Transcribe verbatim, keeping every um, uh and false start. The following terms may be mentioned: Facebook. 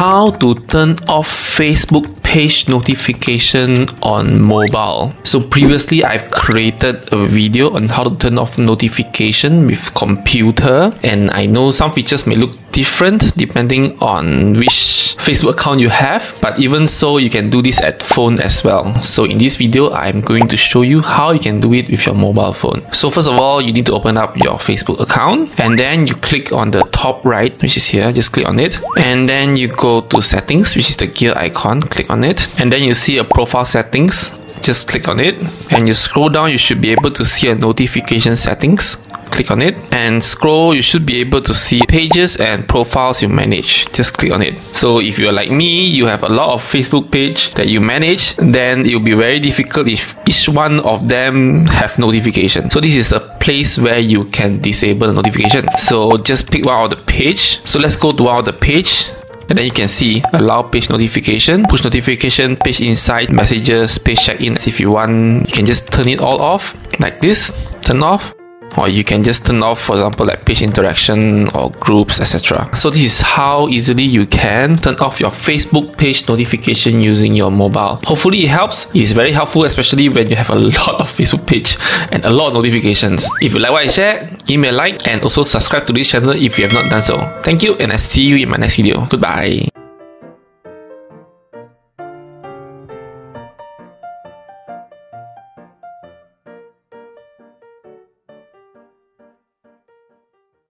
How to turn off Facebook page notification on mobile. So previously I've created a video on how to turn off notification with computer, and I know some features may look different depending on which Facebook account you have, but even so you can do this at phone as well. So in this video I'm going to show you how you can do it with your mobile phone. So first of all, you need to open up your Facebook account, and then you click on the top right, which is here. Just click on it, and then you go to settings, which is the gear icon. Click on it, and then you see a profile settings. Just click on it, and you scroll down. You should be able to see a notification settings. Click on it and scroll. You should be able to see pages and profiles you manage. Just click on it. So if you're like me, you have a lot of Facebook page that you manage, then it'll be very difficult if each one of them have notification. So this is a place where you can disable the notification. So just pick one of the page. So let's go to one of the page. And then you can see allow page notification, push notification, page insight, messages, page check-in. If you want, you can just turn it all off like this, turn off. Or you can just turn off, for example, like page interaction or groups, et cetera. So this is how easily you can turn off your Facebook page notification using your mobile. Hopefully it helps. It's very helpful, especially when you have a lot of Facebook page and a lot of notifications. If you like what I share, give me a like and also subscribe to this channel if you have not done so. Thank you, and I see you in my next video. Goodbye.